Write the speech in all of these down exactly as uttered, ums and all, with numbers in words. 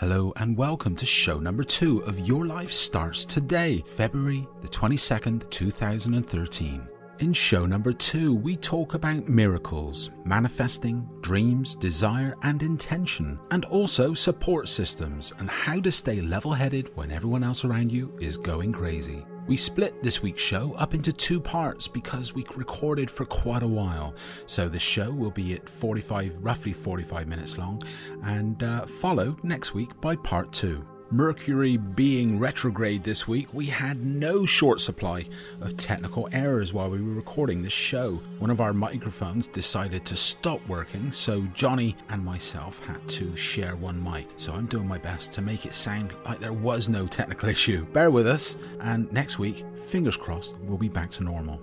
Hello and welcome to show number two of Your Life Starts Today, February the twenty-second, two thousand thirteen. In show number two, we talk about miracles, manifesting, dreams, desire and intention, and also support systems and how to stay level-headed when everyone else around you is going crazy. We split this week's show up into two parts because we recorded for quite a while. So the show will be at forty-five, roughly forty-five minutes long, and uh, followed next week by part two. Mercury being retrograde this week, we had no short supply of technical errors while we were recording this show. One of our microphones decided to stop working, so Johnny and myself had to share one mic. So I'm doing my best to make it sound like there was no technical issue. Bear with us, and next week, fingers crossed, we'll be back to normal.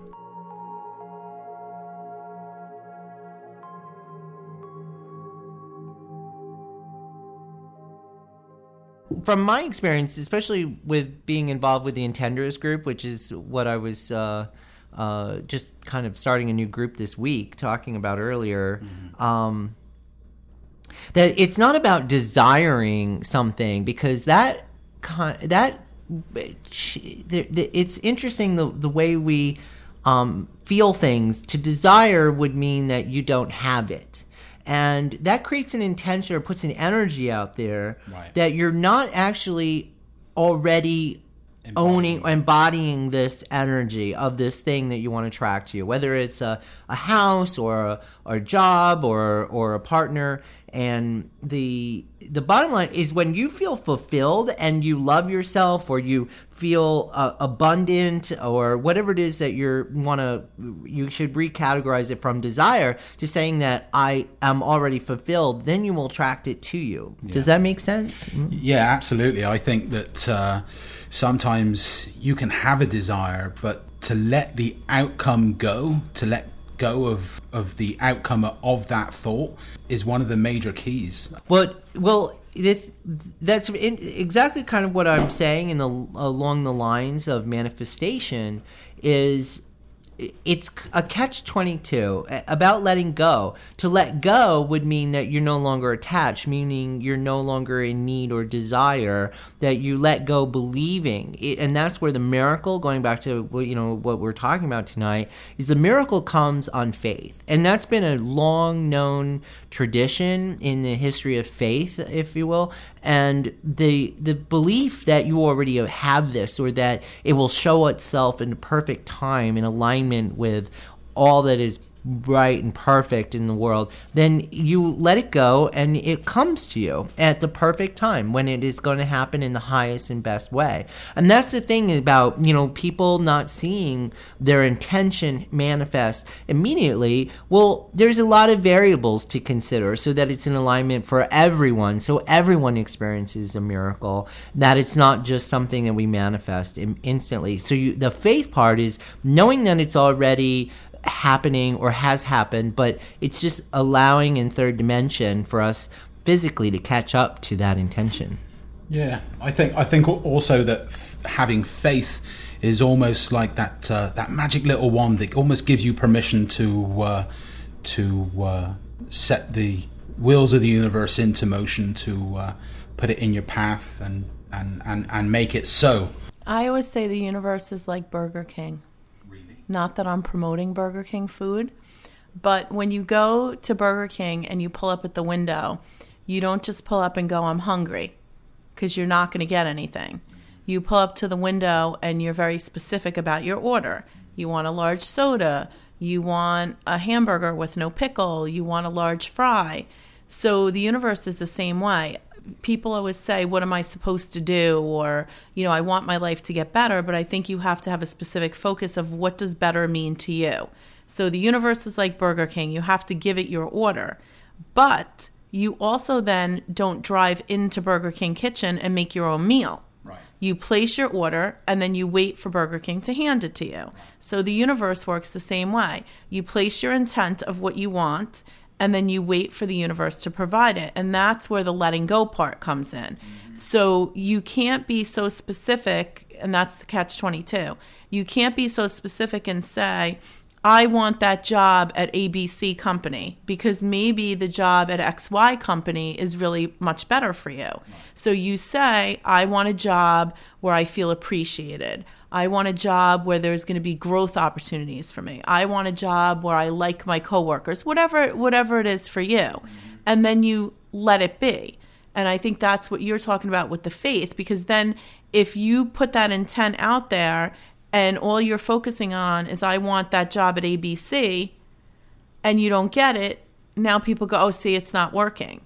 From my experience, especially with being involved with the Intenders group, which is what I was uh, uh, just kind of starting a new group this week, talking about earlier, mm-hmm. um, that it's not about desiring something, because that that it's interesting the the way we um, feel things. To desire would mean that you don't have it. And that creates an intention or puts an energy out there right. that you're not actually already embodying. owning, embodying this energy of this thing that you want to attract to you, whether it's a, a house or a, or a job or or a partner. And the the bottom line is, when you feel fulfilled and you love yourself, or you feel uh, abundant, or whatever it is that you want to, you should recategorize it from desire to saying that I am already fulfilled. Then you will attract it to you. Yeah. Does that make sense? Mm-hmm. Yeah, absolutely. I think that uh, sometimes you can have a desire, but to let the outcome go, to let go of of the outcome of that thought is one of the major keys. Well, well, this, that's in, exactly kind of what I'm saying in the along the lines of manifestation is it's a catch twenty-two about letting go. To let go would mean that you're no longer attached, meaning you're no longer in need or desire, that you let go believing. And that's where the miracle, going back to you know what we're talking about tonight, is the miracle comes on faith. And that's been a long known tradition in the history of faith, if you will. And the the belief that you already have this, or that it will show itself in the perfect time in alignment with all that is right and perfect in the world, then you let it go and it comes to you at the perfect time when it is going to happen in the highest and best way. And that's the thing about, you know, people not seeing their intention manifest immediately. Well, there's a lot of variables to consider so that it's in alignment for everyone, so everyone experiences a miracle, that it's not just something that we manifest instantly. So you, the faith part is knowing that it's already happening or has happened, but it's just allowing in third dimension for us physically to catch up to that intention. Yeah, I think I think also that f- having faith is almost like that uh, that magic little wand that almost gives you permission to uh, to uh, set the wheels of the universe into motion, to uh, put it in your path and, and, and, and make it so. I always say the universe is like Burger King. Not that I'm promoting Burger King food, but when you go to Burger King and you pull up at the window, you don't just pull up and go, I'm hungry, because you're not going to get anything. You pull up to the window and you're very specific about your order. You want a large soda. You want a hamburger with no pickle. You want a large fry. So the universe is the same way. People always say, what am I supposed to do? Or, you know, I want my life to get better, but I think you have to have a specific focus of what does better mean to you. So the universe is like Burger King. You have to give it your order, but you also then don't drive into Burger King kitchen and make your own meal. Right. You place your order and then you wait for Burger King to hand it to you. So the universe works the same way. You place your intent of what you want, and then you wait for the universe to provide it. And that's where the letting go part comes in. Mm-hmm. So you can't be so specific, and that's the catch twenty-two. You can't be so specific and say, I want that job at A B C Company because maybe the job at X Y Company is really much better for you. So you say, I want a job where I feel appreciated. I want a job where there's going to be growth opportunities for me. I want a job where I like my coworkers, whatever, whatever it is for you. And then you let it be. And I think that's what you're talking about with the faith, because then if you put that intent out there and all you're focusing on is I want that job at A B C and you don't get it, now people go, oh, see, it's not working.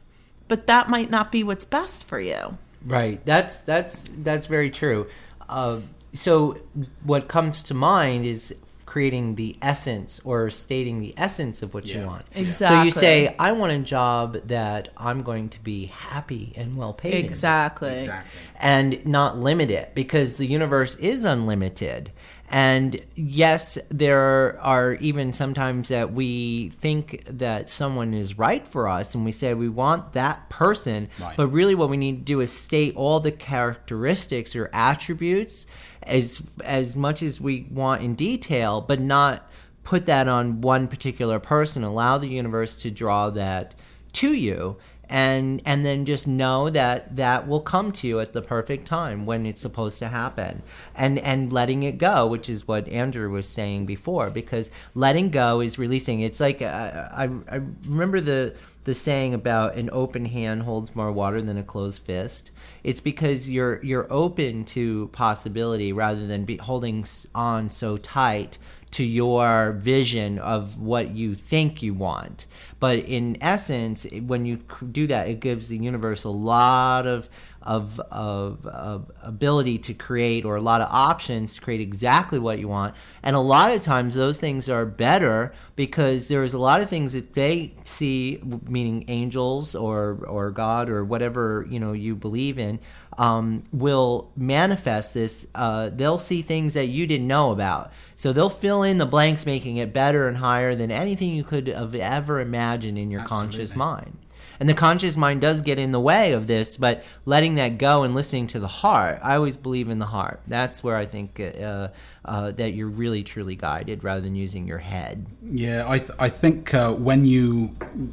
But that might not be what's best for you. Right. That's that's that's very true. Uh, so what comes to mind is creating the essence or stating the essence of what yeah. you want. Exactly. So you say, I want a job that I'm going to be happy and well paid. Exactly. Exactly. And not limit it, because the universe is unlimited. And yes, there are even sometimes that we think that someone is right for us and we say we want that person, right. But really what we need to do is state all the characteristics or attributes as as much as we want in detail, but not put that on one particular person. Allow the universe to draw that to you. And and then just know that that will come to you at the perfect time when it's supposed to happen. And and letting it go, which is what Andrew was saying before, because letting go is releasing. It's like, uh, I, I remember the, the saying about an open hand holds more water than a closed fist. It's because you're you're open to possibility rather than be holding on so tight to your vision of what you think you want. But in essence, when you do that, it gives the universe a lot of of of, of ability to create, or a lot of options to create exactly what you want. And a lot of times those things are better because there's a lot of things that they see, meaning angels or or God or whatever, you know, you believe in, um, will manifest this. Uh, they'll see things that you didn't know about. So they'll fill in the blanks, making it better and higher than anything you could have ever imagined in your Absolutely. Conscious mind. And the conscious mind does get in the way of this, but letting that go and listening to the heart. I always believe in the heart. That's where I think uh, uh, that you're really, truly guided rather than using your head. Yeah, I, th- I think uh, when you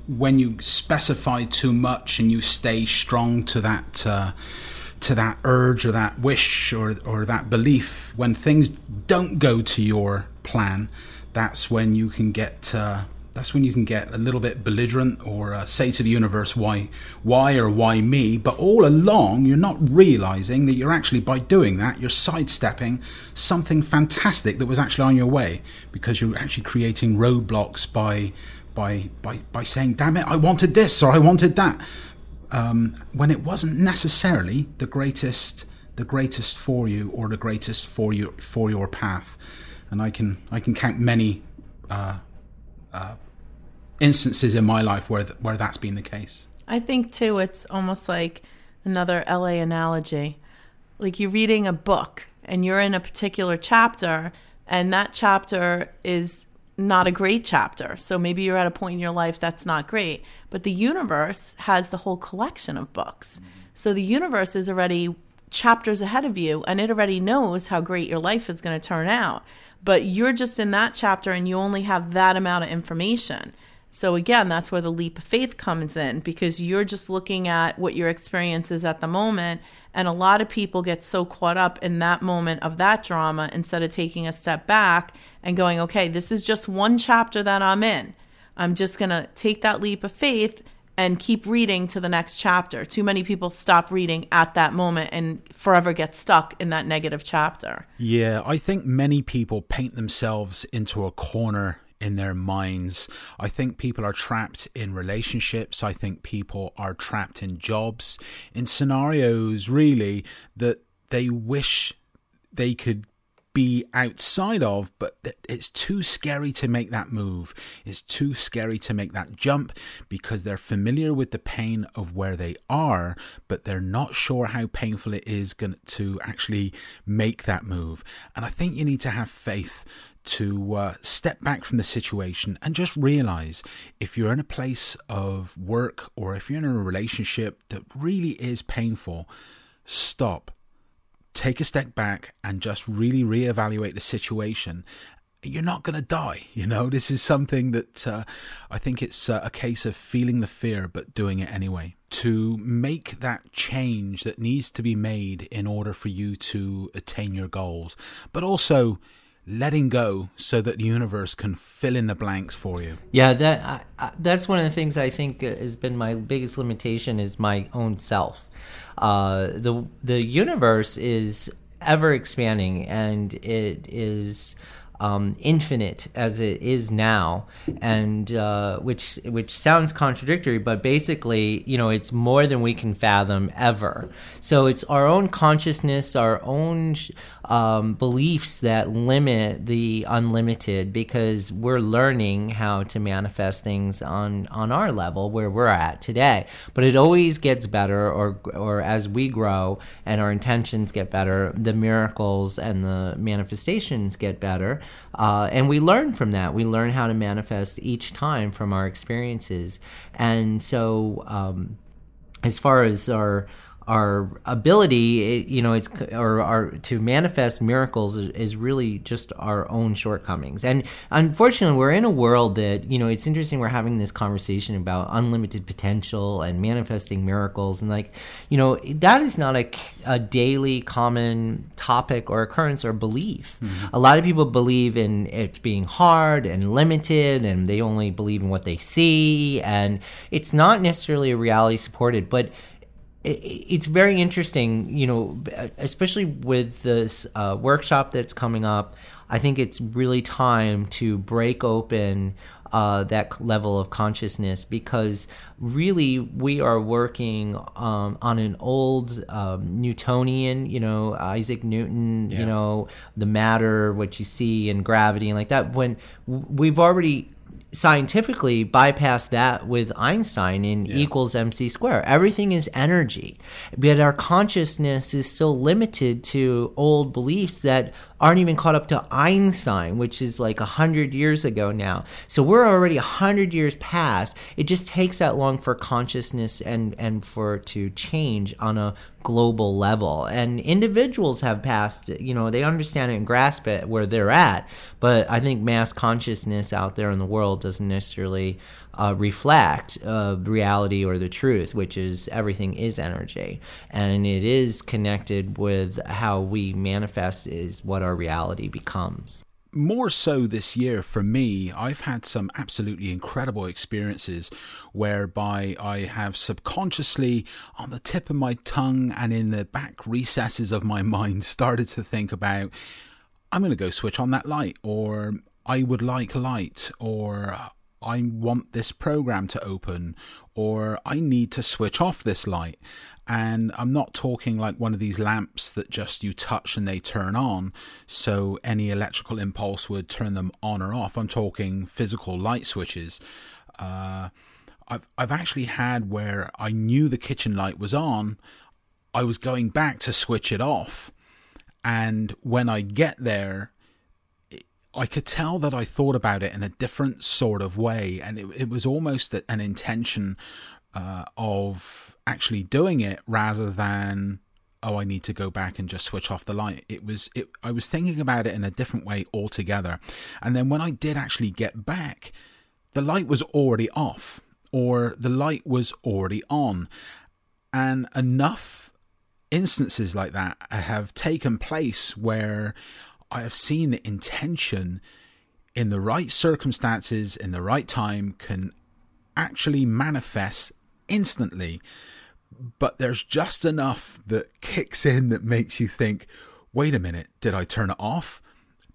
when you specify too much and you stay strong to that uh, to that urge or that wish or, or that belief, when things don't go to your plan, that's when you can get... Uh, That's when you can get a little bit belligerent or uh, say to the universe, why, why or why me? But all along, you're not realizing that you're actually, by doing that, you're sidestepping something fantastic that was actually on your way, because you're actually creating roadblocks by by by, by saying, damn it, I wanted this or I wanted that, um, when it wasn't necessarily the greatest the greatest for you or the greatest for you for your path. And I can I can count many uh, uh, instances in my life where th- where that's been the case. I think too, it's almost like another L A analogy. Like you're reading a book and you're in a particular chapter, and that chapter is not a great chapter. So maybe you're at a point in your life that's not great, but the universe has the whole collection of books. Mm-hmm. So the universe is already chapters ahead of you, and it already knows how great your life is going to turn out. But you're just in that chapter and you only have that amount of information. So again, that's where the leap of faith comes in, because you're just looking at what your experience is at the moment. And a lot of people get so caught up in that moment of that drama instead of taking a step back and going, okay, this is just one chapter that I'm in. I'm just going to take that leap of faith and keep reading to the next chapter. Too many people stop reading at that moment and forever get stuck in that negative chapter. Yeah, I think many people paint themselves into a corner in their minds. I think people are trapped in relationships. I think people are trapped in jobs, in scenarios really that they wish they could be outside of, but it's too scary to make that move. It's too scary to make that jump, because they're familiar with the pain of where they are, but they're not sure how painful it is to actually make that move. And I think you need to have faith to uh, step back from the situation and just realize if you're in a place of work or if you're in a relationship that really is painful, stop. Take a step back and just really reevaluate the situation you're not going to die. You know, this is something that uh, I think it's uh, a case of feeling the fear, but doing it anyway. To make that change that needs to be made in order for you to attain your goals, but also letting go so that the universe can fill in the blanks for you. Yeah, that I, I, that's one of the things I think has been my biggest limitation is my own self. Uh, the the universe is ever expanding, and it is Um, infinite as it is now, and uh, which which sounds contradictory, but basically, you know, it's more than we can fathom ever. So it's our own consciousness, our own um, beliefs that limit the unlimited, because we're learning how to manifest things on on our level where we're at today. But it always gets better, or or as we grow and our intentions get better, the miracles and the manifestations get better. Uh, and we learn from that. We learn how to manifest each time from our experiences. And so um, as far as our our ability, it, you know, it's or our to manifest miracles is, is really just our own shortcomings. And unfortunately, we're in a world that, you know, it's interesting. We're having this conversation about unlimited potential and manifesting miracles, and like, you know, that is not a, a daily common topic or occurrence or belief. Mm-hmm. A lot of people believe in it being hard and limited, and they only believe in what they see, and it's not necessarily a reality supported, but it's very interesting, you know, especially with this uh, workshop that's coming up. I think it's really time to break open uh, that level of consciousness, because really we are working um, on an old um, Newtonian, you know, Isaac Newton, yeah. you know, the matter, what you see, and gravity, and like that. When we've already scientifically bypass that with Einstein in yeah. equals M C square. Everything is energy, but our consciousness is still limited to old beliefs that aren't even caught up to Einstein, which is like a hundred years ago now. So we're already a hundred years past. It just takes that long for consciousness and, and for to change on a global level. And individuals have passed, you know, they understand it and grasp it where they're at. But I think mass consciousness out there in the world doesn't necessarily Uh, reflect uh, reality or the truth, which is everything is energy, and it is connected with how we manifest is what our reality becomes. More so this year for me, I've had some absolutely incredible experiences whereby I have subconsciously, on the tip of my tongue and in the back recesses of my mind, started to think about, I'm going to go switch on that light, or I would like light, or I want this program to open, or I need to switch off this light. And I'm not talking like one of these lamps that just you touch and they turn on, so any electrical impulse would turn them on or off. I'm talking physical light switches. Uh, I've, I've actually had where I knew the kitchen light was on. I was going back to switch it off. And when I get there, I could tell that I thought about it in a different sort of way, and it, it was almost an intention uh, of actually doing it rather than, oh, I need to go back and just switch off the light. It was, it, I was thinking about it in a different way altogether. And then when I did actually get back, the light was already off, or the light was already on. And enough instances like that have taken place where I have seen that intention in the right circumstances, in the right time, can actually manifest instantly. But there's just enough that kicks in that makes you think, wait a minute, did I turn it off?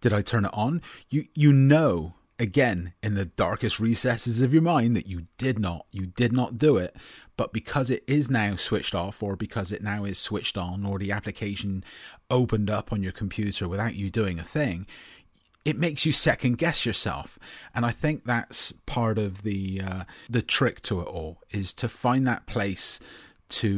Did I turn it on? You you know, again, in the darkest recesses of your mind that you did not, you did not do it. But because it is now switched off, or because it now is switched on, or the application opened up on your computer without you doing a thing, it makes you second guess yourself. And I think that's part of the uh, the trick to it all, is to find that place to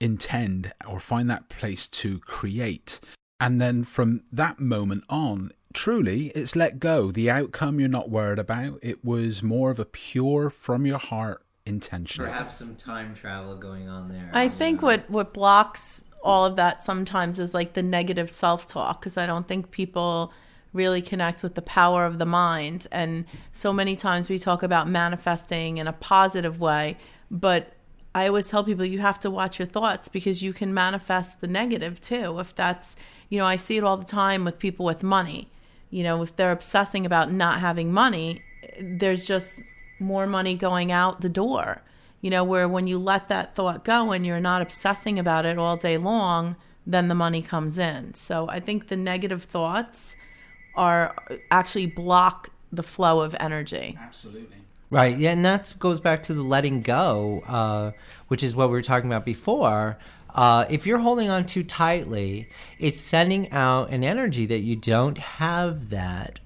intend, or find that place to create. And then from that moment on, truly, it's let go. The outcome you're not worried about. It was more of a pure, from your heart intention. Perhaps some time travel going on there. I think what, what blocks all of that sometimes is like the negative self-talk, because I don't think people really connect with the power of the mind. And so many times we talk about manifesting in a positive way, but I always tell people you have to watch your thoughts, because you can manifest the negative too. If that's, you know, I see it all the time with people with money. You know, if they're obsessing about not having money, there's just more money going out the door. You know, where when you let that thought go and you're not obsessing about it all day long, then the money comes in. So I think the negative thoughts are actually block the flow of energy. Absolutely. Right. Yeah. And that goes back to the letting go, uh, which is what we were talking about before. Uh, if you're holding on too tightly, it's sending out an energy that you don't have that,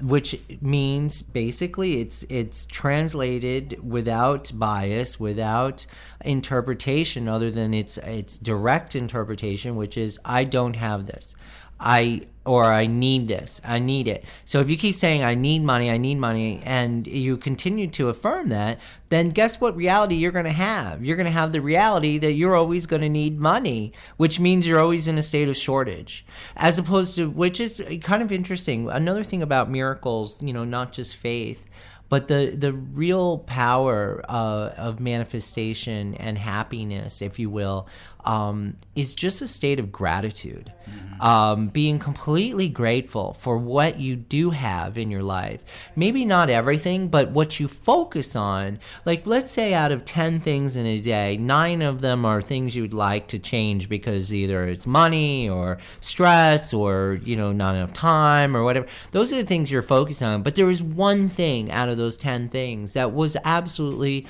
which means basically it's it's translated without bias, without interpretation other than its its direct interpretation, which is I don't have this. I or I need this. I need it. So if you keep saying I need money, I need money, and you continue to affirm that, then guess what reality you're going to have? You're going to have the reality that you're always going to need money, which means you're always in a state of shortage. As opposed to, which is kind of interesting, another thing about miracles, you know, not just faith, but the, the real power uh, of manifestation and happiness, if you will, um, is just a state of gratitude. Mm-hmm. Um, being completely grateful for what you do have in your life. Maybe not everything, but what you focus on. Like, let's say out of ten things in a day, nine of them are things you'd like to change because either it's money or stress or, you know, not enough time or whatever. Those are the things you're focused on. But there was one thing out of those ten things that was absolutely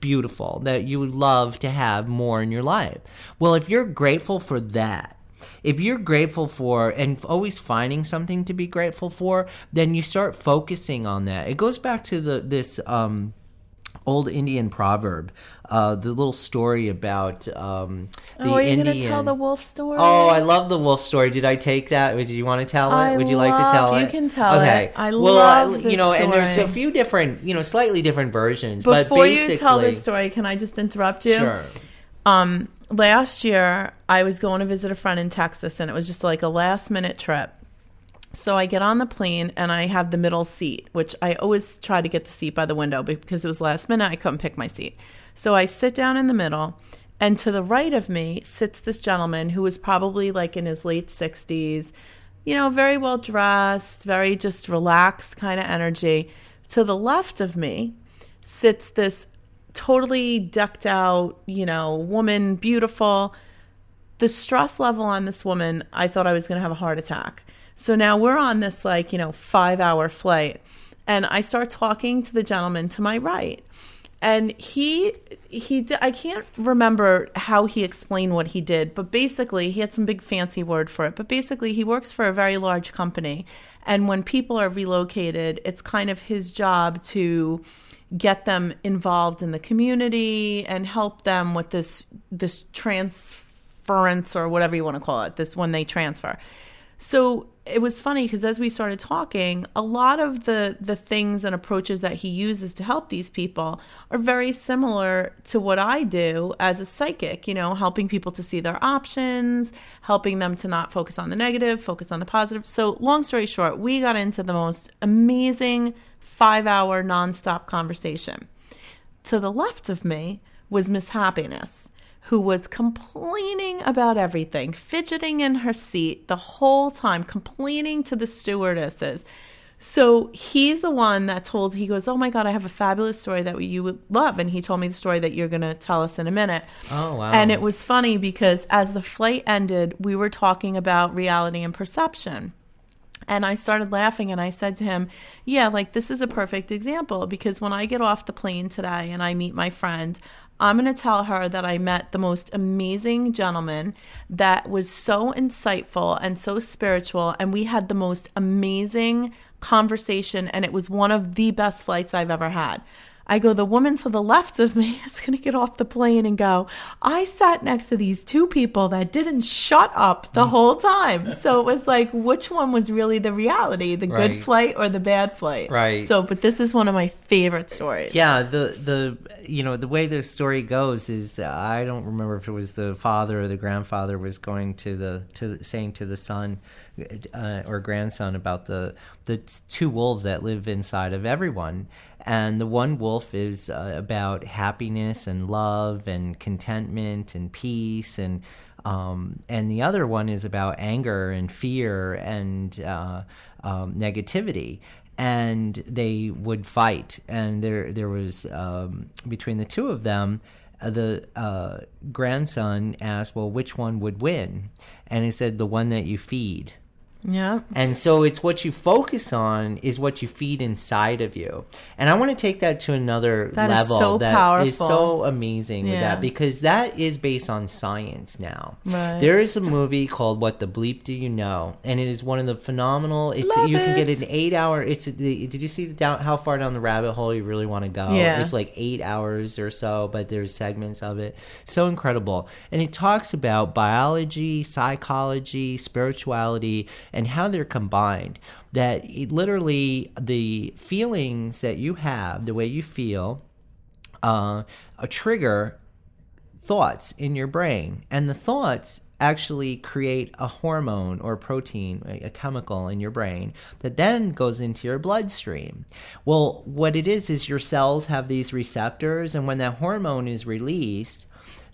beautiful, that you would love to have more in your life. Well, if you're grateful for that, if you're grateful for and always finding something to be grateful for, then you start focusing on that. It goes back to the this um, old Indian proverb. Uh, the little story about um, the Indian. Oh, are you going to tell the wolf story? Oh, I love the wolf story. Did I take that? Would you want to tell it? I Would you love, like to tell you it? You can tell okay. it. I well, love I, this you know, story. And there's a few different, you know, slightly different versions. Before but basically, you tell this story, can I just interrupt you? Sure. Um, last year, I was going to visit a friend in Texas, and it was just like a last-minute trip. So I get on the plane, and I have the middle seat, which I always try to get the seat by the window, because it was last minute. I couldn't pick my seat. So I sit down in the middle, and to the right of me sits this gentleman who was probably like in his late sixties, you know, very well dressed, very just relaxed kind of energy. To the left of me sits this totally decked out, you know, woman, beautiful. The stress level on this woman, I thought I was going to have a heart attack. So now we're on this like, you know, five hour flight, and I start talking to the gentleman to my right. And he, he, I can't remember how he explained what he did, but basically he had some big fancy word for it. But basically he works for a very large company. And when people are relocated, it's kind of his job to get them involved in the community and help them with this, this transference or whatever you want to call it, this when they transfer. So it was funny because as we started talking, a lot of the, the things and approaches that he uses to help these people are very similar to what I do as a psychic, you know, helping people to see their options, helping them to not focus on the negative, focus on the positive. So long story short, we got into the most amazing five-hour nonstop conversation. To the left of me was Miss Happiness, who was complaining about everything, fidgeting in her seat the whole time, complaining to the stewardesses. So he's the one that told, he goes, oh my God, I have a fabulous story that you would love. And he told me the story that you're going to tell us in a minute. Oh, wow. And it was funny because as the flight ended, we were talking about reality and perception. And I started laughing and I said to him, yeah, like this is a perfect example, because when I get off the plane today and I meet my friend, I'm going to tell her that I met the most amazing gentleman that was so insightful and so spiritual, and we had the most amazing conversation, and it was one of the best flights I've ever had. I go, the woman to the left of me is going to get off the plane and go, I sat next to these two people that didn't shut up the whole time. So it was like, which one was really the reality, the right. good flight or the bad flight? Right. So, but this is one of my favorite stories. Yeah. The, the, you know, the way this story goes is, uh, I don't remember if it was the father or the grandfather was going to the, to saying to the son uh, or grandson about the, the two wolves that live inside of everyone. And the one wolf is uh, about happiness and love and contentment and peace, and um, and the other one is about anger and fear and uh, um, negativity. And they would fight. And there there was um, between the two of them, uh, the uh, grandson asked, "Well, which one would win?" And he said, "The one that you feed." Yeah. And so it's what you focus on is what you feed inside of you. And I want to take that to another that level is so that powerful. Is so amazing yeah. with that, because that is based on science now. Right. There is a movie called What the Bleep Do You Know? And it is one of the phenomenal it's Love you it. Can get an eight hour it's the, did you see the down, how far down the rabbit hole you really want to go? Yeah. It's like eight hours or so, but there's segments of it. So incredible. And it talks about biology, psychology, spirituality, and how they're combined, that it, literally the feelings that you have, the way you feel, uh, trigger thoughts in your brain. And the thoughts actually create a hormone or protein, a chemical in your brain that then goes into your bloodstream. Well, what it is is your cells have these receptors, and when that hormone is released,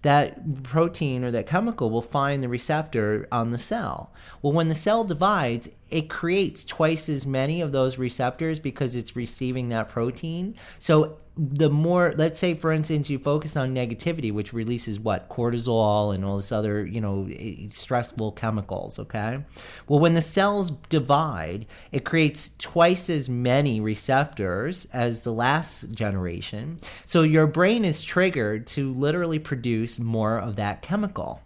that protein or that chemical will find the receptor on the cell. Well, when the cell divides, it creates twice as many of those receptors because it's receiving that protein. So the more, let's say, for instance, you focus on negativity, which releases what? Cortisol and all this other, you know, stressful chemicals, okay? Well, when the cells divide, it creates twice as many receptors as the last generation. So your brain is triggered to literally produce more of that chemical.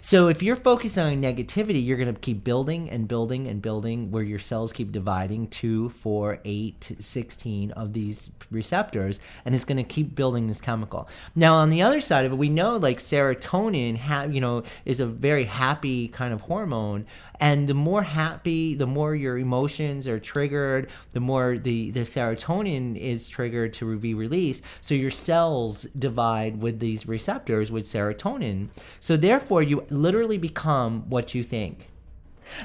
So if you're focused on negativity, you're going to keep building and building and building, where your cells keep dividing two, four, eight, sixteen of these receptors, and it's going to keep building this chemical. Now, on the other side of it, we know like serotonin, ha- you know, is a very happy kind of hormone. And the more happy, the more your emotions are triggered, the more the, the serotonin is triggered to be released. So your cells divide with these receptors with serotonin. So therefore, you literally become what you think.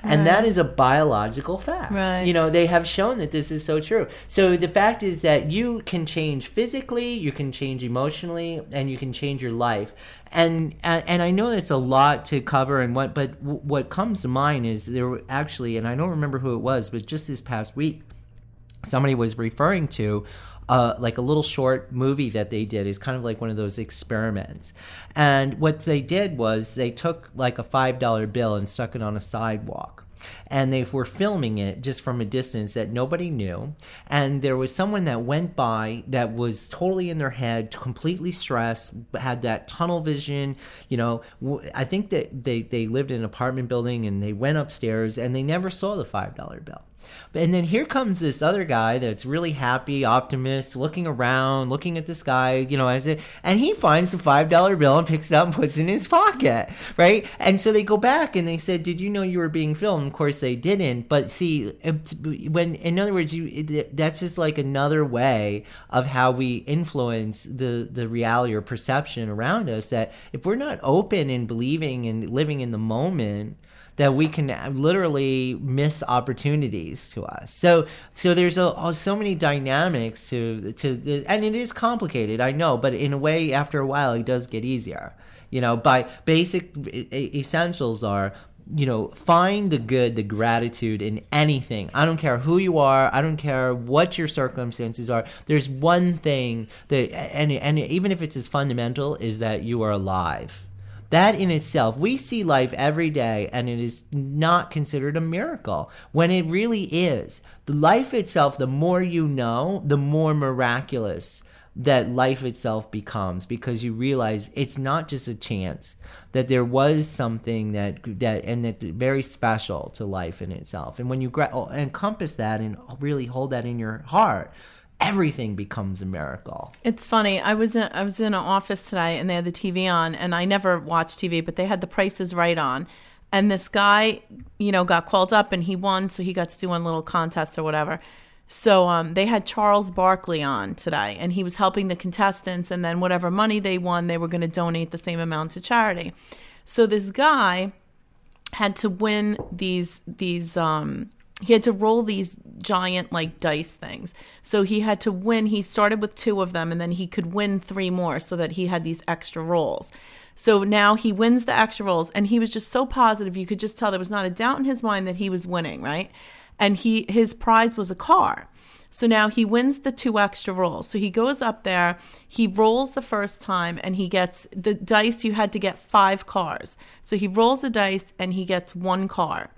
And right. that is a biological fact. Right. You know, they have shown that this is so true. So the fact is that you can change physically, you can change emotionally, and you can change your life. And and I know that's a lot to cover, and what, but what comes to mind is there were actually, and I don't remember who it was, but just this past week, somebody was referring to Uh, like a little short movie that they did. Is kind of like one of those experiments. And what they did was they took like a five dollar bill and stuck it on a sidewalk. And they were filming it just from a distance that nobody knew. And there was someone that went by that was totally in their head, completely stressed, had that tunnel vision. You know, I think that they, they lived in an apartment building, and they went upstairs and they never saw the five dollar bill. And then here comes this other guy that's really happy, optimist, looking around, looking at the sky, you know, and he finds the five dollar bill and picks it up and puts it in his pocket, right? And so they go back and they said, did you know you were being filmed? Of course they didn't. But see, when, in other words, you, that's just like another way of how we influence the, the reality or perception around us, that if we're not open and believing and living in the moment, that we can literally miss opportunities to us. So, so there's a, so many dynamics to to the, and it is complicated, I know, but in a way, after a while, it does get easier. You know, by basic essentials are, you know, find the good, the gratitude in anything. I don't care who you are. I don't care what your circumstances are. There's one thing that, and and even if it's as fundamental, is that you are alive. That in itself, we see life every day, and it is not considered a miracle when it really is. The life itself, the more you know, the more miraculous that life itself becomes, because you realize it's not just a chance, that there was something that, that and that's very special to life in itself. And when you gra- encompass that and really hold that in your heart, everything becomes a miracle. It's funny. I was in, I was in an office today, and they had the T V on, and I never watch T V, but they had the Price is Right on. And this guy, you know, got called up, and he won, so he got to do one little contest or whatever. So um, they had Charles Barkley on today, and he was helping the contestants, and then whatever money they won, they were going to donate the same amount to charity. So this guy had to win these, these um, he had to roll these giant, like, dice things. So he had to win. He started with two of them, and then he could win three more so that he had these extra rolls. So now he wins the extra rolls, and he was just so positive. You could just tell there was not a doubt in his mind that he was winning, right? And he his prize was a car. So now he wins the two extra rolls. So he goes up there, he rolls the first time, and he gets the dice. You had to get five cars. So he rolls the dice, and he gets one car.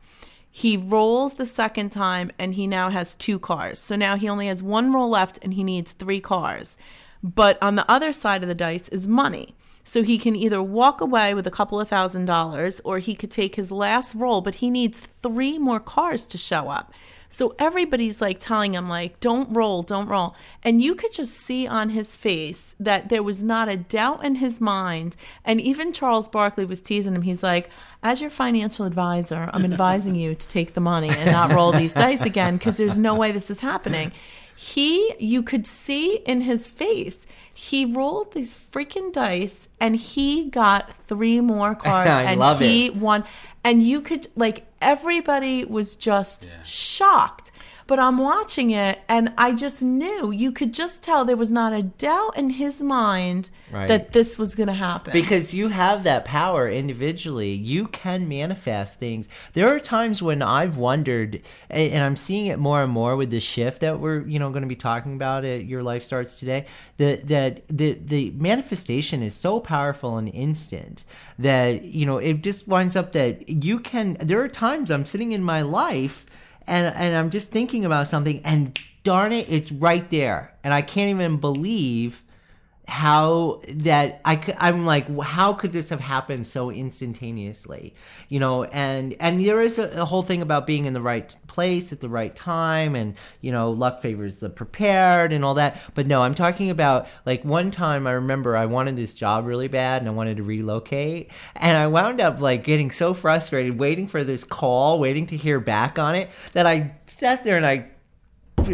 He rolls the second time, and he now has two cars. So now he only has one roll left, and he needs three cars. But on the other side of the dice is money. So he can either walk away with a couple of thousand dollars, or he could take his last roll, but he needs three more cars to show up. So everybody's like telling him, like, don't roll, don't roll. And you could just see on his face that there was not a doubt in his mind. And even Charles Barkley was teasing him. He's like, as your financial advisor, I'm advising you to take the money and not roll these dice again, because there's no way this is happening. He, you could see in his face, he rolled these freaking dice, and he got three more cars, and he it. won. And you could, like, everybody was just yeah. shocked. But I'm watching it, and I just knew, you could just tell there was not a doubt in his mind right. that this was going to happen. Because you have that power individually. You can manifest things. There are times when I've wondered, and I'm seeing it more and more with the shift that we're, you know, going to be talking about at Your Life Starts Today, that that the the manifestation is so powerful and instant that, you know, it just winds up that you can, there are times I'm sitting in my life And and I'm just thinking about something, and darn it, it's right there. And I can't even believe how that I, I'm like, how could this have happened so instantaneously? You know, and and there is a, a whole thing about being in the right place at the right time, and, you know, luck favors the prepared and all that. But no, I'm talking about, like, one time I remember I wanted this job really bad, and I wanted to relocate, and I wound up, like, getting so frustrated, waiting for this call, waiting to hear back on it, that I sat there and I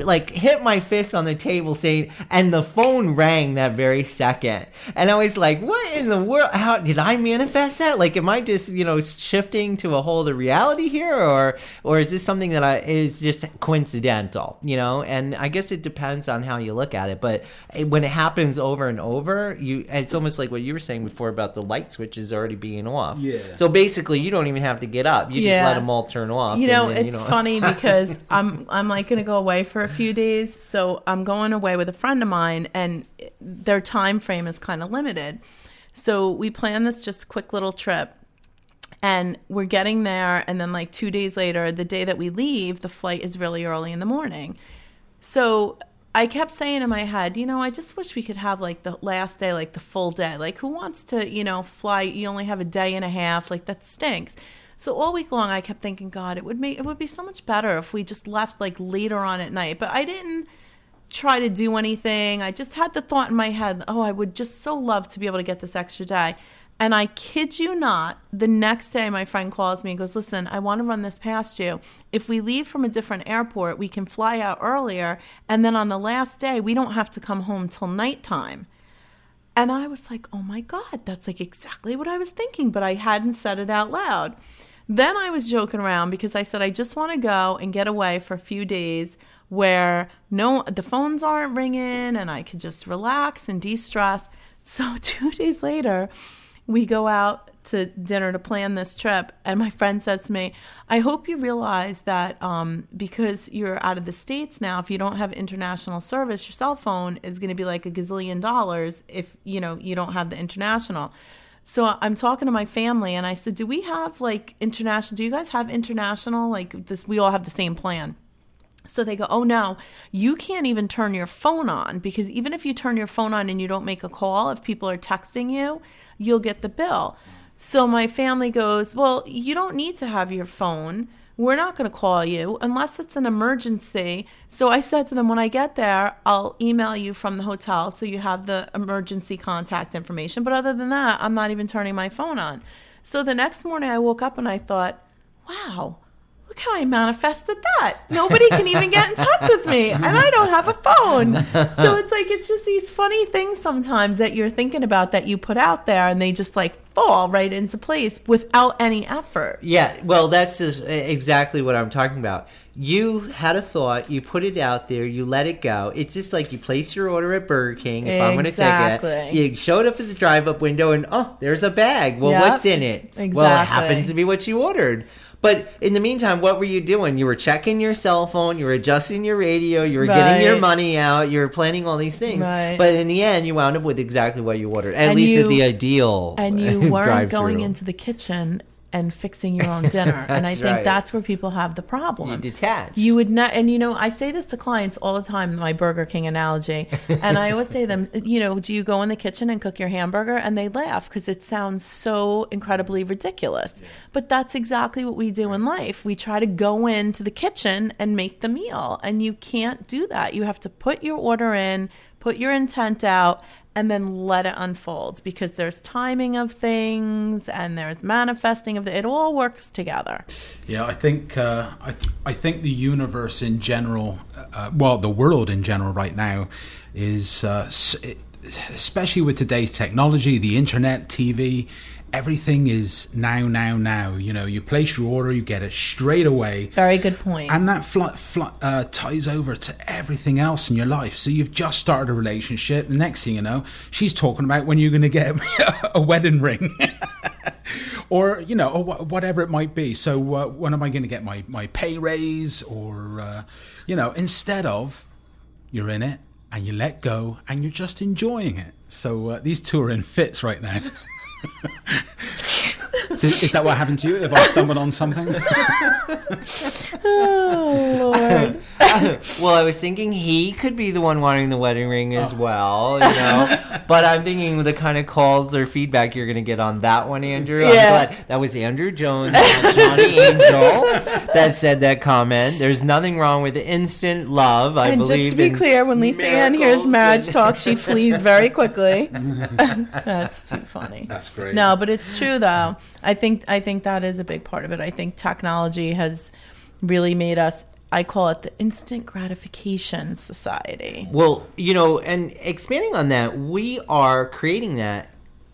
like hit my fist on the table saying, and the phone rang that very second. And I was like, what in the world? How did I manifest that? Like, am I just, you know, shifting to a whole other reality here, or, or is this something that I, is just coincidental, you know? And I guess it depends on how you look at it, but when it happens over and over, you, it's almost like what you were saying before about the light switches already being off. Yeah. So basically you don't even have to get up. You yeah. just let them all turn off. You know, and then, it's you know, funny because I'm, I'm like going to go away for for a few days. So I'm going away with a friend of mine, and their time frame is kind of limited. So we plan this just quick little trip, and we're getting there. And then, like, two days later, the day that we leave, the flight is really early in the morning. So I kept saying in my head, you know, I just wish we could have, like, the last day, like the full day. Like, who wants to, you know, fly? You only have a day and a half. Like, that stinks. So all week long, I kept thinking, God, it would make, it would be so much better if we just left, like, later on at night. But I didn't try to do anything. I just had the thought in my head, oh, I would just so love to be able to get this extra day. And I kid you not, the next day my friend calls me and goes, listen, I want to run this past you. If we leave from a different airport, we can fly out earlier. And then on the last day, we don't have to come home till nighttime. And I was like, oh my God, that's, like, exactly what I was thinking, but I hadn't said it out loud. Then I was joking around because I said, I just want to go and get away for a few days where no, the phones aren't ringing, and I could just relax and de-stress. So two days later, we go out to dinner to plan this trip, and my friend says to me, I hope you realize that um, because you're out of the States now, if you don't have international service, your cell phone is going to be like a gazillion dollars if, you know, you don't have the international. So I'm talking to my family, and I said, do we have, like, international? Do you guys have international? Like, this, we all have the same plan. So they go, oh, no, you can't even turn your phone on, because even if you turn your phone on and you don't make a call, if people are texting you, you'll get the bill. So my family goes, well, you don't need to have your phone. We're not going to call you unless it's an emergency. So I said to them, when I get there, I'll email you from the hotel so you have the emergency contact information. But other than that, I'm not even turning my phone on. So the next morning I woke up and I thought, wow, look how I manifested that. Nobody can even get in touch with me, and I don't have a phone. So it's like, it's just these funny things sometimes that you're thinking about that you put out there, and they just like fall right into place without any effort. Yeah, well, that's just exactly what I'm talking about. You had a thought, you put it out there, you let it go. It's just like you place your order at Burger King, if exactly. I'm going to take it. You showed up at the drive-up window, and oh, there's a bag. Well, yep. What's in it? Exactly. Well, it happens to be what you ordered. But in the meantime, what were you doing? You were checking your cell phone. You were adjusting your radio. You were right. getting your money out. You were planning all these things. Right. But in the end, you wound up with exactly what you ordered, at and least you, at the ideal and you weren't going into the kitchen and fixing your own dinner. And I think right. that's where people have the problem. You detach. You would not. And, you know, I say this to clients all the time, my Burger King analogy. And I always say to them, you know, do you go in the kitchen and cook your hamburger? And they laugh because it sounds so incredibly ridiculous. Yeah. But that's exactly what we do in life. We try to go into the kitchen and make the meal. And you can't do that. You have to put your order in, put your intent out, and then let it unfold, because there's timing of things and there's manifesting of the, it all works together. Yeah, I think uh, I, th- I think the universe in general, uh, well, the world in general right now is, uh, it, especially with today's technology, the internet, T V, everything is now, now, now. You know, you place your order, you get it straight away. Very good point. And that fl- fl- uh, ties over to everything else in your life. So you've just started a relationship. The next thing you know, she's talking about when you're going to get a wedding ring. Or, you know, or wh- whatever it might be. So uh, when am I going to get my, my pay raise? Or, uh, you know, instead of you're in it and you let go and you're just enjoying it. So uh, these two are in fits right now. Is that what happened to you? Have I stumbled on something? Oh, Lord. Well, I was thinking he could be the one wanting the wedding ring as oh. well, you know. But I'm thinking the kind of calls or feedback you're going to get on that one, Andrew. Yeah. I'm glad that was Andrew Jones and Johnny Angel that said that comment. There's nothing wrong with instant love, I and believe. And just to be clear, when Lisa Ann hears marriage talk, she flees very quickly. That's too funny. That's great. No, but it's true, though. I think I think that is a big part of it. I think technology has really made us, I call it the instant gratification society. Well, you know, and expanding on that, we are creating that.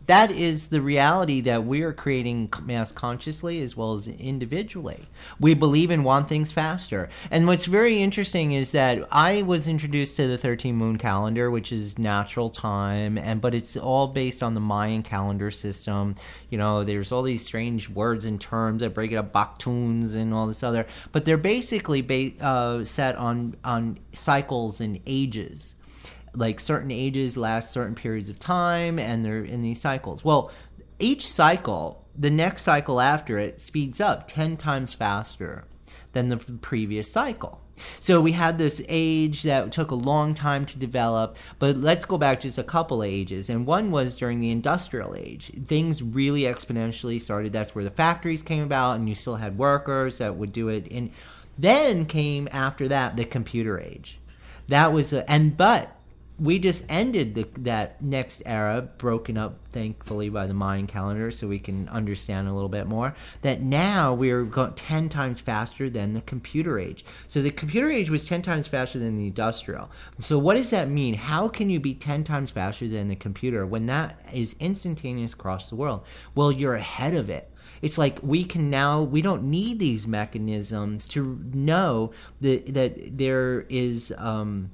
That is the reality that we are creating mass consciously as well as individually. We believe and want things faster. And what's very interesting is that I was introduced to the thirteen moon calendar, which is natural time, and but it's all based on the Mayan calendar system. You know, there's all these strange words and terms that break it up, baktuns and all this other, but they're basically ba- uh, set on on cycles and ages. Like certain ages last certain periods of time, and they're in these cycles. Well, each cycle, the next cycle after it, speeds up ten times faster than the previous cycle. So we had this age that took a long time to develop, but let's go back just a couple of ages. And one was during the industrial age. Things really exponentially started. That's where the factories came about, and you still had workers that would do it. And then came after that the computer age. That was a, and but we just ended the, that next era, broken up, thankfully, by the Mayan calendar, so we can understand a little bit more, that now we're going ten times faster than the computer age. So the computer age was ten times faster than the industrial. So what does that mean? How can you be ten times faster than the computer when that is instantaneous across the world? Well, you're ahead of it. It's like we can now, we don't need these mechanisms to know that, that there is... Um,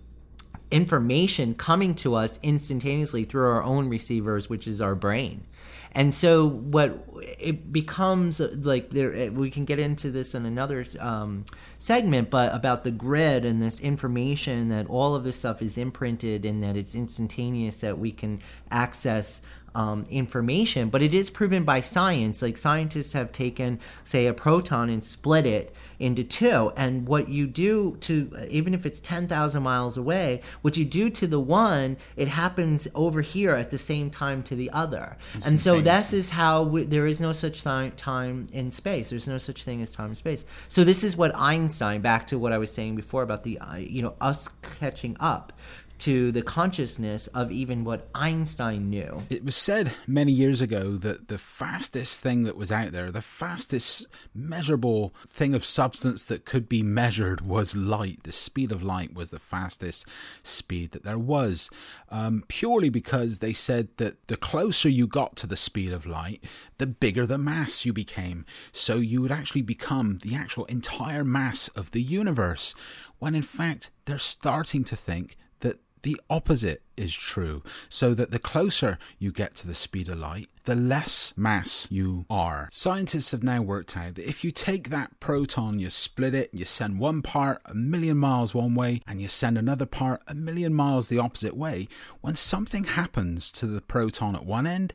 information coming to us instantaneously through our own receivers, which is our brain. And so what it becomes like there, we can get into this in another um, segment, but about the grid and this information that all of this stuff is imprinted and that it's instantaneous, that we can access um, information, but it is proven by science. Like scientists have taken, say, a proton and split it into two, and what you do to, even if it's ten thousand miles away, what you do to the one, it happens over here at the same time to the other. It's and insane. So this is how we, there is no such time time in space. There's no such thing as time and space. So this is what Einstein, back to what I was saying before about the, you know, us catching up to the consciousness of even what Einstein knew. It was said many years ago that the fastest thing that was out there, the fastest measurable thing of substance that could be measured was light. The speed of light was the fastest speed that there was, um, purely because they said that the closer you got to the speed of light, the bigger the mass you became. So you would actually become the actual entire mass of the universe, when in fact they're starting to think the opposite is true, so that the closer you get to the speed of light, the less mass you are. Scientists have now worked out that if you take that proton, you split it, you send one part a million miles one way, and you send another part a million miles the opposite way, when something happens to the proton at one end,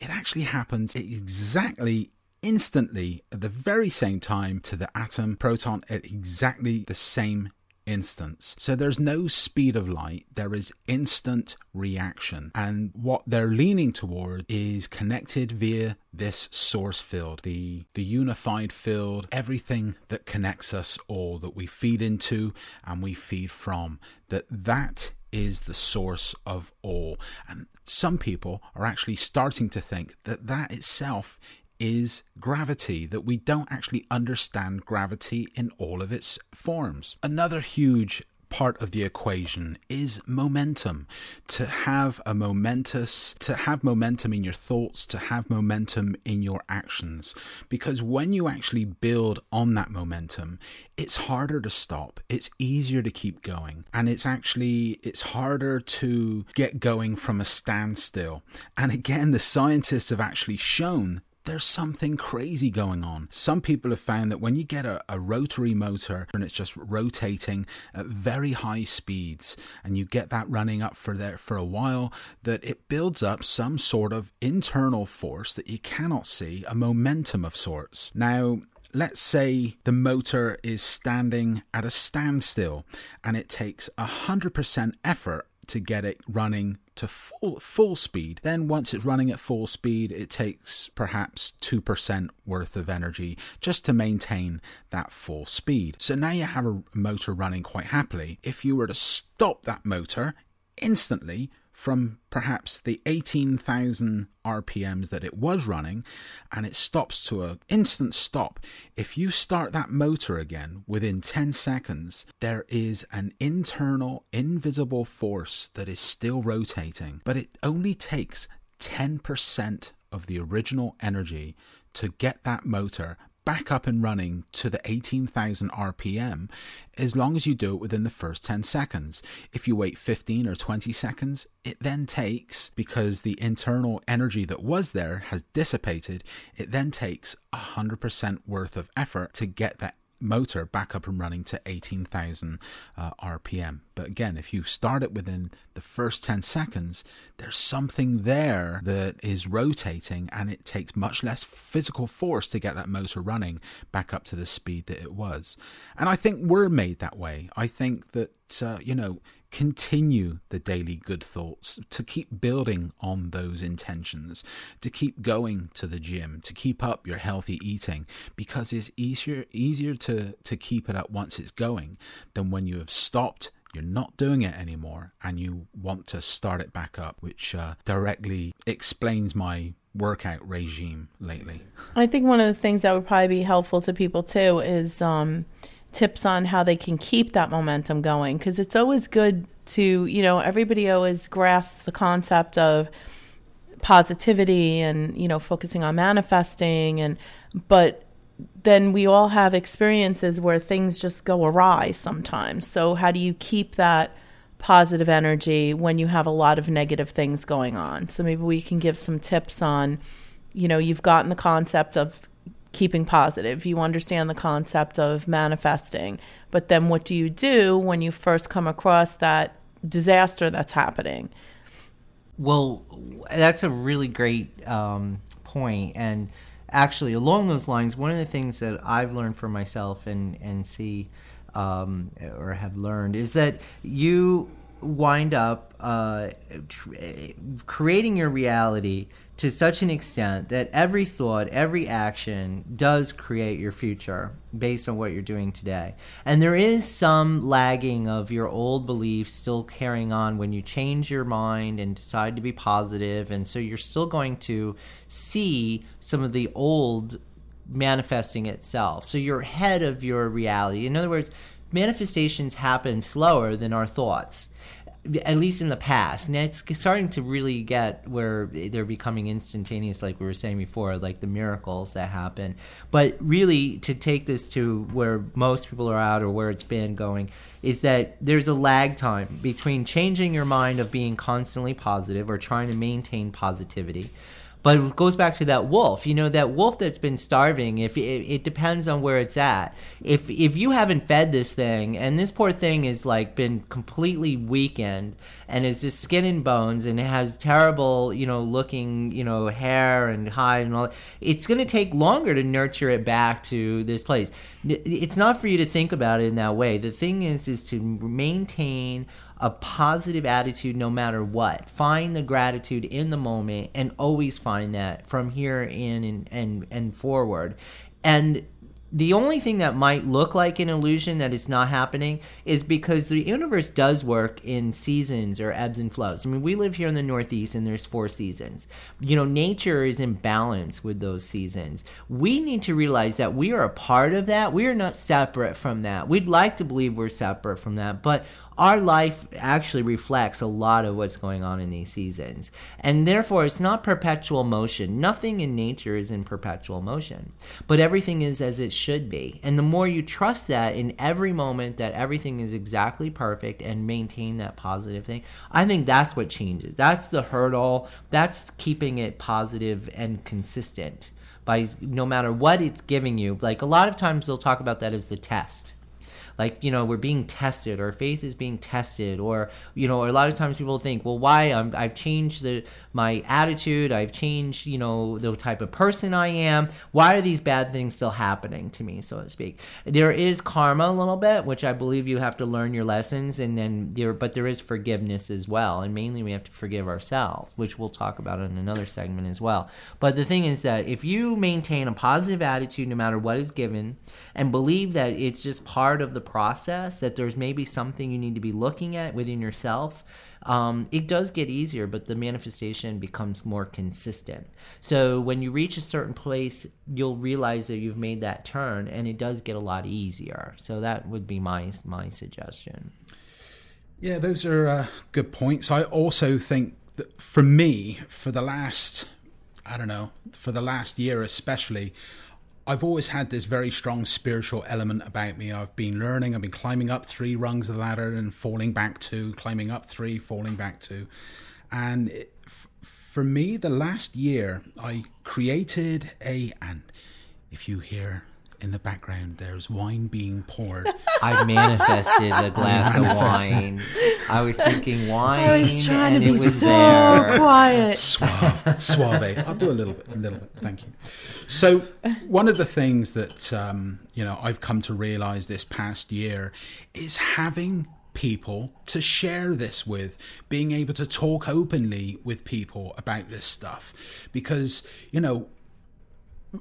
it actually happens exactly instantly at the very same time to the atom proton at exactly the same instance. So there's no speed of light, there is instant reaction, and what they're leaning toward is connected via this source field, the the unified field, everything that connects us all, that we feed into and we feed from, that that is the source of all. And some people are actually starting to think that that itself is gravity, that we don't actually understand gravity in all of its forms. Another huge part of the equation is momentum. To have a momentous, to have momentum in your thoughts, to have momentum in your actions. Because when you actually build on that momentum, it's harder to stop, it's easier to keep going, and it's actually, it's harder to get going from a standstill. And again, the scientists have actually shown there's something crazy going on. Some people have found that when you get a, a rotary motor and it's just rotating at very high speeds, and you get that running up for there for a while, that it builds up some sort of internal force that you cannot see, a momentum of sorts. Now, let's say the motor is standing at a standstill and it takes one hundred percent effort to get it running to full full speed. Then once it's running at full speed, it takes perhaps two percent worth of energy just to maintain that full speed. So now you have a motor running quite happily. If you were to stop that motor instantly from perhaps the eighteen thousand R P Ms that it was running, and it stops to an instant stop, if you start that motor again within ten seconds, there is an internal, invisible force that is still rotating, but it only takes ten percent of the original energy to get that motor back up and running to the eighteen thousand R P M, as long as you do it within the first ten seconds. If you wait fifteen or twenty seconds, it then takes, because the internal energy that was there has dissipated, it then takes one hundred percent worth of effort to get that motor back up and running to eighteen thousand uh, R P M. But again, if you start it within the first ten seconds, there's something there that is rotating, and it takes much less physical force to get that motor running back up to the speed that it was. And I think we're made that way. I think that, uh, you know, continue the daily good thoughts, to keep building on those intentions, to keep going to the gym, to keep up your healthy eating, because it's easier easier to, to keep it up once it's going than when you have stopped, you're not doing it anymore, and you want to start it back up, which uh, directly explains my workout regime lately. I think one of the things that would probably be helpful to people too is um tips on how they can keep that momentum going, because it's always good to, you know, everybody always grasps the concept of positivity and, you know, focusing on manifesting, and but then we all have experiences where things just go awry sometimes. So how do you keep that positive energy when you have a lot of negative things going on? So maybe we can give some tips on, you know, you've gotten the concept of keeping positive, you understand the concept of manifesting, but then what do you do when you first come across that disaster that's happening? Well, that's a really great um, point. And actually, along those lines, one of the things that I've learned for myself and, and see um, or have learned is that you wind up uh, tr- creating your reality to such an extent that every thought, every action does create your future based on what you're doing today. And there is some lagging of your old beliefs still carrying on when you change your mind and decide to be positive. And so you're still going to see some of the old manifesting itself. So you're ahead of your reality. In other words, manifestations happen slower than our thoughts, at least in the past. Now it's starting to really get where they're becoming instantaneous, like we were saying before, like the miracles that happen. But really, to take this to where most people are at or where it's been going, is that there's a lag time between changing your mind of being constantly positive or trying to maintain positivity. But it goes back to that wolf. You know, that wolf that's been starving, if it, it depends on where it's at. If if you haven't fed this thing, and this poor thing has, like, been completely weakened and is just skin and bones and it has terrible, you know, looking, you know, hair and hide and all that, it's going to take longer to nurture it back to this place. It's not for you to think about it in that way. The thing is, is to maintain a positive attitude no matter what. Find the gratitude in the moment and always find that from here in and, and, and forward. And the only thing that might look like an illusion that it's not happening is because the universe does work in seasons or ebbs and flows. I mean, we live here in the Northeast and there's four seasons. You know, nature is in balance with those seasons. We need to realize that we are a part of that. We are not separate from that. We'd like to believe we're separate from that, but our life actually reflects a lot of what's going on in these seasons. And therefore, it's not perpetual motion. Nothing in nature is in perpetual motion. But everything is as it should be. And the more you trust that in every moment, that everything is exactly perfect and maintain that positive thing, I think that's what changes. That's the hurdle. That's keeping it positive and consistent by no matter what it's giving you. Like, a lot of times they'll talk about that as the test. Like, you know, we're being tested, or faith is being tested, or, you know, or a lot of times people think, well, why? I'm, I've changed the, my attitude. I've changed, you know, the type of person I am. Why are these bad things still happening to me, so to speak? There is karma a little bit, which I believe you have to learn your lessons, and then there, but there is forgiveness as well. And mainly we have to forgive ourselves, which we'll talk about in another segment as well. But the thing is that if you maintain a positive attitude, no matter what is given, and believe that it's just part of the process, that there's maybe something you need to be looking at within yourself, um, it does get easier, but the manifestation becomes more consistent. So when you reach a certain place, you'll realize that you've made that turn, and it does get a lot easier. So that would be my my suggestion. Yeah, those are uh, good points. I also think that for me, for the last, I don't know, for the last year especially, I've always had this very strong spiritual element about me. I've been learning, I've been climbing up three rungs of the ladder and falling back two, climbing up three, falling back two. And it, f- for me, the last year, I created a, and if you hear in the background, there's wine being poured. I manifested a glass manifested. of wine. I was thinking wine, I was trying and to be it was so there. Quiet. Suave, suave. I'll do a little bit, a little bit. Thank you. So one of the things that um, you know, I've come to realize this past year is having people to share this with, being able to talk openly with people about this stuff, because you know,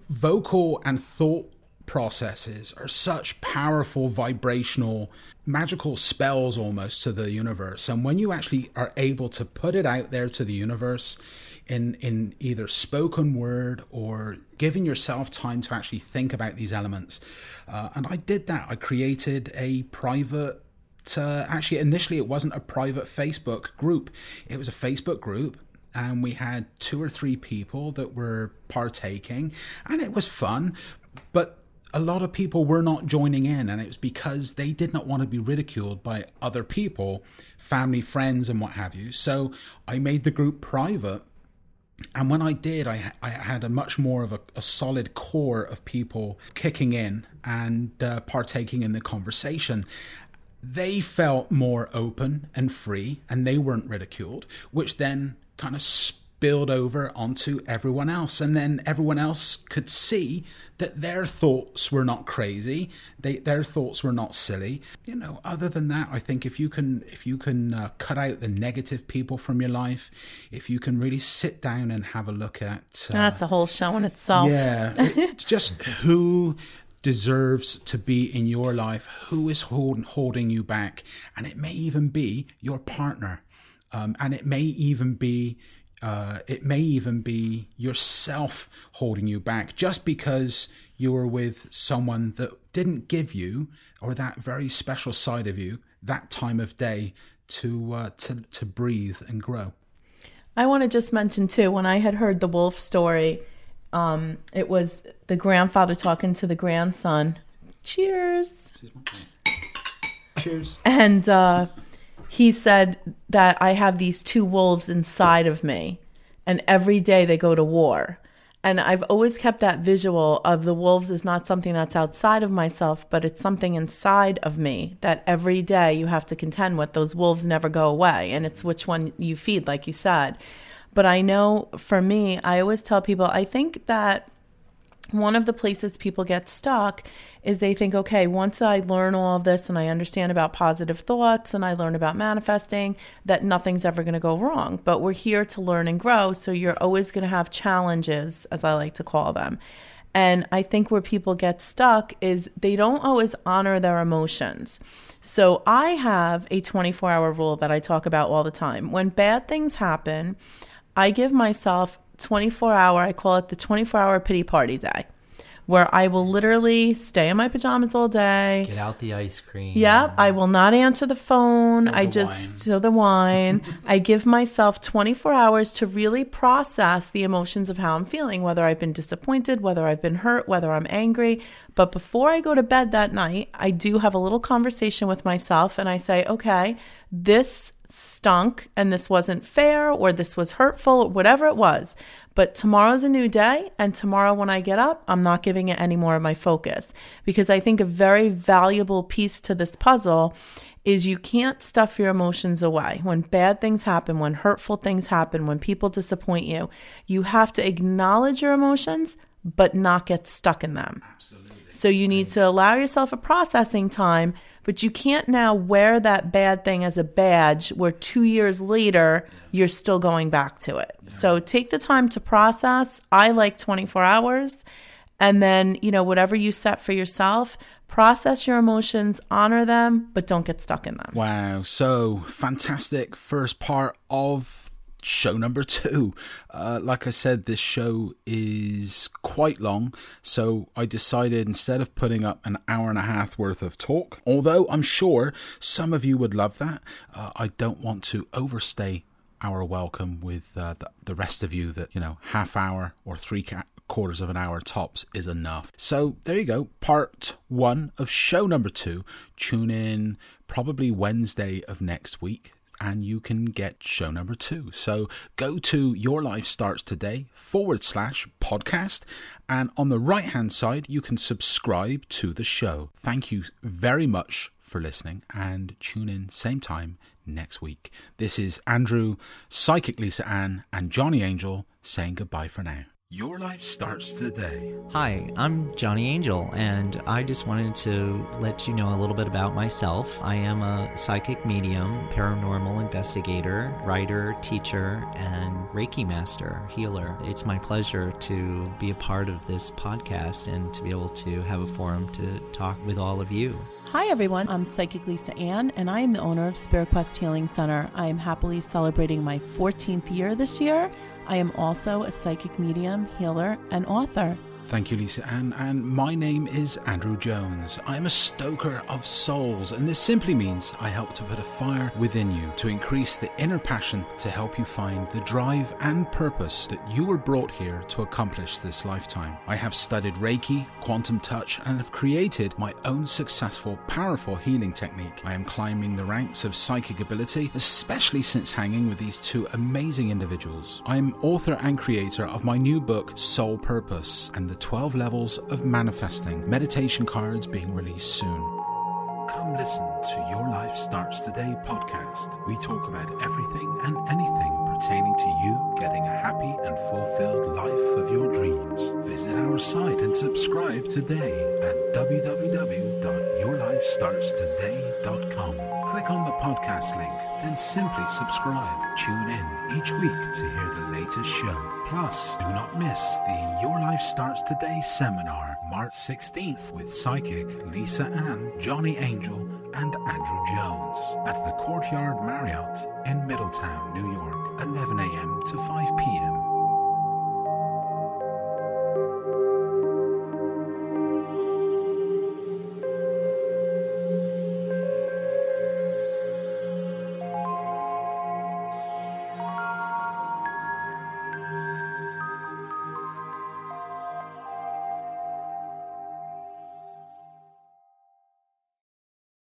vocal and thought processes are such powerful, vibrational, magical spells almost to the universe. And when you actually are able to put it out there to the universe in in either spoken word or giving yourself time to actually think about these elements, uh, and I did that. I created a private uh, actually initially it wasn't a private Facebook group, it was a Facebook group. And we had two or three people that were partaking, and it was fun, but a lot of people were not joining in, and it was because they did not want to be ridiculed by other people, family, friends, and what have you. So I made the group private, and when I did, I, I had a much more of a, a solid core of people kicking in and uh, partaking in the conversation. They felt more open and free, and they weren't ridiculed, which then kind of spilled over onto everyone else. And then everyone else could see that their thoughts were not crazy. They, their thoughts were not silly. You know, other than that, I think if you can, if you can uh, cut out the negative people from your life, if you can really sit down and have a look at... Uh, That's a whole show in itself. Yeah. It's just who deserves to be in your life, who is holding, holding you back. And it may even be your partner. Um, and it may even be uh, it may even be yourself holding you back, just because you were with someone that didn't give you, or that very special side of you, that time of day to uh, to to breathe and grow. I want to just mention too, when I had heard the wolf story, um, it was the grandfather talking to the grandson. Cheers. Cheers. And. Uh, He said that I have these two wolves inside of me, and every day they go to war. And I've always kept that visual of the wolves is not something that's outside of myself, but it's something inside of me that every day you have to contend with. Those wolves never go away, and it's which one you feed, like you said. But I know for me, I always tell people, I think that one of the places people get stuck is they think, okay, once I learn all of this and I understand about positive thoughts and I learn about manifesting, that nothing's ever going to go wrong. But we're here to learn and grow. So you're always going to have challenges, as I like to call them. And I think where people get stuck is they don't always honor their emotions. So I have a twenty-four hour rule that I talk about all the time. When bad things happen, I give myself twenty-four hour, I call it the twenty-four hour pity party day, where I will literally stay in my pajamas all day. Get out the ice cream. Yep. I will not answer the phone. I just steal the wine. I give myself twenty-four hours to really process the emotions of how I'm feeling, whether I've been disappointed, whether I've been hurt, whether I'm angry. But before I go to bed that night, I do have a little conversation with myself and I say, okay, this stunk and this wasn't fair, or this was hurtful, whatever it was. But tomorrow's a new day, and tomorrow when I get up, I'm not giving it any more of my focus. Because I think a very valuable piece to this puzzle is you can't stuff your emotions away. When bad things happen, when hurtful things happen, when people disappoint you, you have to acknowledge your emotions, but not get stuck in them. Absolutely. So you need to allow yourself a processing time, but you can't now wear that bad thing as a badge where two years later, you're still going back to it. Yeah. So take the time to process. I like twenty-four hours. And then, you know, whatever you set for yourself, process your emotions, honor them, but don't get stuck in them. Wow. So fantastic first part of show number two. Uh, like I said, this show is quite long, so I decided instead of putting up an hour and a half worth of talk, although I'm sure some of you would love that, uh, I don't want to overstay our welcome with uh, the, the rest of you that, you know, half hour or three ca- quarters of an hour tops is enough. So there you go. Part one of show number two. Tune in probably Wednesday of next week, and you can get show number two. So go to Your Life Starts Today forward slash podcast. And on the right hand side, you can subscribe to the show. Thank you very much for listening, and tune in same time next week. This is Andrew, Psychic Lisa Ann, and Johnny Angel saying goodbye for now. Your Life Starts Today. Hi, I'm Johnny Angel, and I just wanted to let you know a little bit about myself. I am a psychic medium, paranormal investigator, writer, teacher, and Reiki master, healer. It's my pleasure to be a part of this podcast and to be able to have a forum to talk with all of you. Hi everyone, I'm Psychic Lisa Ann, and I am the owner of Spirit Quest Healing Center. I am happily celebrating my fourteenth year this year. I am also a psychic medium, healer, and author. Thank you, Lisa Ann. And my name is Andrew Jones. I'm a stoker of souls, and this simply means I help to put a fire within you to increase the inner passion to help you find the drive and purpose that you were brought here to accomplish this lifetime. I have studied Reiki, Quantum Touch, and have created my own successful, powerful healing technique. I am climbing the ranks of psychic ability, especially since hanging with these two amazing individuals. I am author and creator of my new book, Soul Purpose, and the twelve levels of manifesting. Meditation cards being released soon. Come listen to Your Life Starts Today podcast. We talk about everything and anything pertaining to you getting a happy and fulfilled life of your dreams. Visit our site and subscribe today at w w w dot your life starts today dot com. Click on the podcast link, then simply subscribe. Tune in each week to hear the latest show. Plus, do not miss the Your Life Starts Today seminar, March sixteenth, with Psychic Lisa Ann, Johnny Angel, and Andrew Jones at the Courtyard Marriott in Middletown, New York, eleven a m to five p m